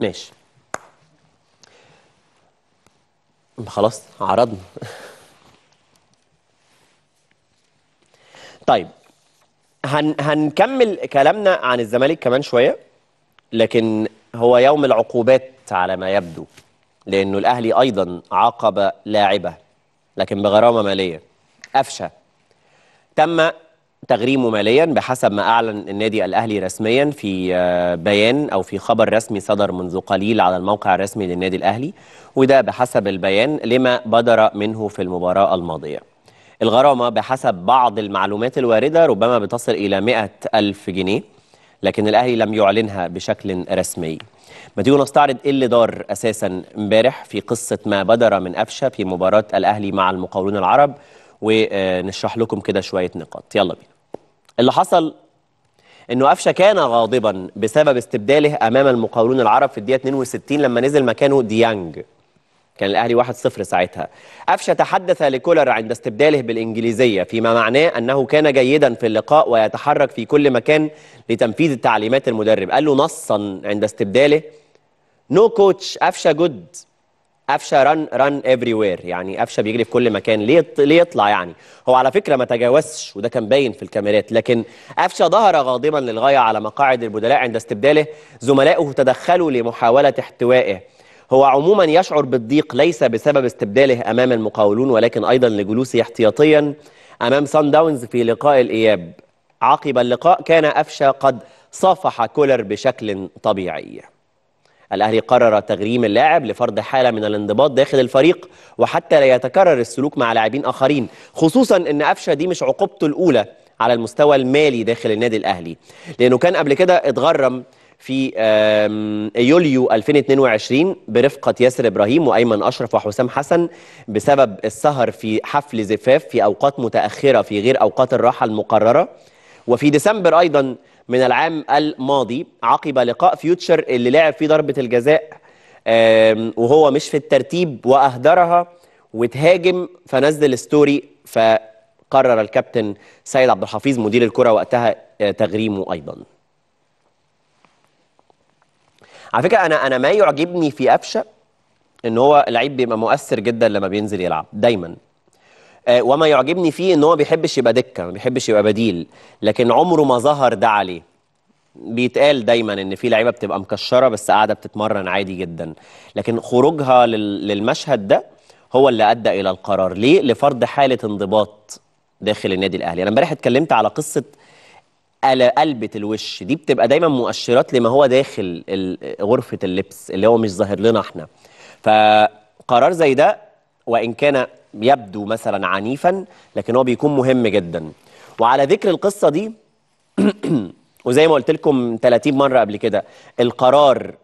ماشي خلاص عرضنا. طيب هنكمل كلامنا عن الزمالك كمان شويه، لكن هو يوم العقوبات على ما يبدو، لأنه الأهلي أيضا عاقب لاعبه لكن بغرامة مالية. أفشة تم تغريمه ماليا بحسب ما أعلن النادي الأهلي رسميا في بيان أو في خبر رسمي صدر منذ قليل على الموقع الرسمي للنادي الأهلي، وده بحسب البيان لما بدر منه في المباراة الماضية. الغرامة بحسب بعض المعلومات الواردة ربما بتصل إلى 100,000 جنيه، لكن الأهلي لم يعلنها بشكل رسمي. ما تيجوا نستعرض ايه اللي دار اساسا امبارح في قصه ما بدر من أفشة في مباراه الاهلي مع المقاولون العرب، ونشرح لكم كده شويه نقاط. يلا بينا. اللي حصل انه أفشة كان غاضبا بسبب استبداله امام المقاولون العرب في الدقيقه 62 لما نزل مكانه ديانج. كان الاهلي 1-0 ساعتها. أفشة تحدث لكولر عند استبداله بالانجليزيه، فيما معناه انه كان جيدا في اللقاء ويتحرك في كل مكان لتنفيذ تعليمات المدرب. قال له نصا عند استبداله: نو كوتش أفشة جود، أفشة ران افري وير. يعني أفشة بيجري في كل مكان، ليه يطلع يعني؟ هو على فكره ما تجاوزش وده كان باين في الكاميرات، لكن أفشة ظهر غاضبا للغايه على مقاعد البدلاء عند استبداله. زملائه تدخلوا لمحاوله احتوائه. هو عموما يشعر بالضيق ليس بسبب استبداله امام المقاولون، ولكن ايضا لجلوسه احتياطيا امام سان داونز في لقاء الاياب. عقب اللقاء كان أفشة قد صافح كولر بشكل طبيعي. الأهلي قرر تغريم اللاعب لفرض حالة من الانضباط داخل الفريق، وحتى لا يتكرر السلوك مع لاعبين آخرين، خصوصا أن أفشة دي مش عقوبته الأولى على المستوى المالي داخل النادي الأهلي، لأنه كان قبل كده اتغرم في يوليو 2022 برفقة ياسر إبراهيم وأيمن أشرف وحسام حسن بسبب السهر في حفل زفاف في أوقات متأخرة في غير أوقات الراحة المقررة. وفي ديسمبر أيضا من العام الماضي عقب لقاء فيوتشر اللي لعب فيه ضربة الجزاء وهو مش في الترتيب وأهدرها وتهاجم، فنزل ستوري، فقرر الكابتن سيد عبد الحفيظ مدير الكرة وقتها تغريمه أيضا. على فكرة أنا ما يعجبني في أفشة إن هو لعيب بيبقى مؤثر جدا لما بينزل يلعب دايما، وما يعجبني فيه ان هو ما بيحبش يبقى دكه، ما بيحبش يبقى بديل، لكن عمره ما ظهر ده عليه. بيتقال دايما ان في لعيبه بتبقى مكشره بس قاعده بتتمرن عادي جدا، لكن خروجها للمشهد ده هو اللي ادى الى القرار، ليه؟ لفرض حاله انضباط داخل النادي الاهلي. انا امبارح اتكلمت على قصه قلبة الوش، دي بتبقى دايما مؤشرات لما هو داخل غرفه اللبس اللي هو مش ظاهر لنا احنا. فقرار زي ده وان كان يبدو مثلا عنيفا لكن هو بيكون مهم جدا. وعلى ذكر القصه دي وزي ما قلت لكم 30 مره قبل كده، القرار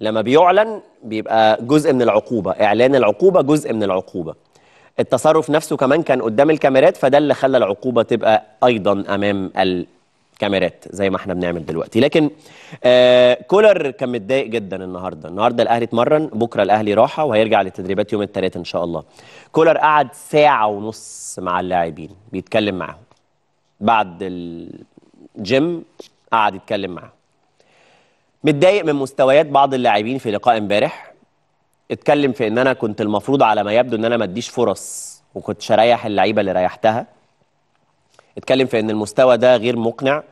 لما بيعلن بيبقى جزء من العقوبه، اعلان العقوبه جزء من العقوبه. التصرف نفسه كمان كان قدام الكاميرات، فده اللي خلى العقوبه تبقى ايضا امام الكاميرات زي ما احنا بنعمل دلوقتي. لكن كولر كان متضايق جدا النهارده الاهلي اتمرن، بكره الاهلي راحه وهيرجع للتدريبات يوم الثلاثاء ان شاء الله. كولر قعد 1.5 ساعة مع اللاعبين بيتكلم معاهم. بعد الجيم قعد يتكلم معاهم. متضايق من مستويات بعض اللاعبين في لقاء امبارح. اتكلم في ان انا كنت المفروض على ما يبدو ان انا ما اديش فرص وكنت اريح اللعيبه اللي ريحتها. اتكلم في ان المستوى ده غير مقنع،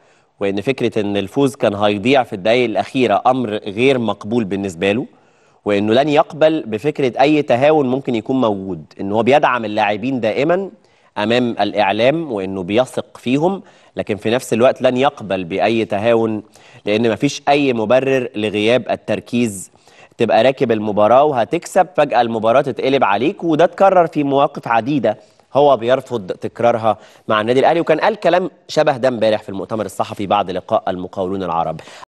وان فكره ان الفوز كان هيضيع في الدقائق الاخيره امر غير مقبول بالنسبه له، وانه لن يقبل بفكره اي تهاون ممكن يكون موجود، ان هو بيدعم اللاعبين دائما امام الاعلام وانه بيثق فيهم، لكن في نفس الوقت لن يقبل باي تهاون لان مفيش اي مبرر لغياب التركيز. تبقى راكب المباراه وهتكسب، فجاه المباراه تتقلب عليك، وده اتكرر في مواقف عديده هو بيرفض تكرارها مع النادي الأهلي. وكان قال كلام شبه ده امبارح في المؤتمر الصحفي بعد لقاء المقاولون العرب.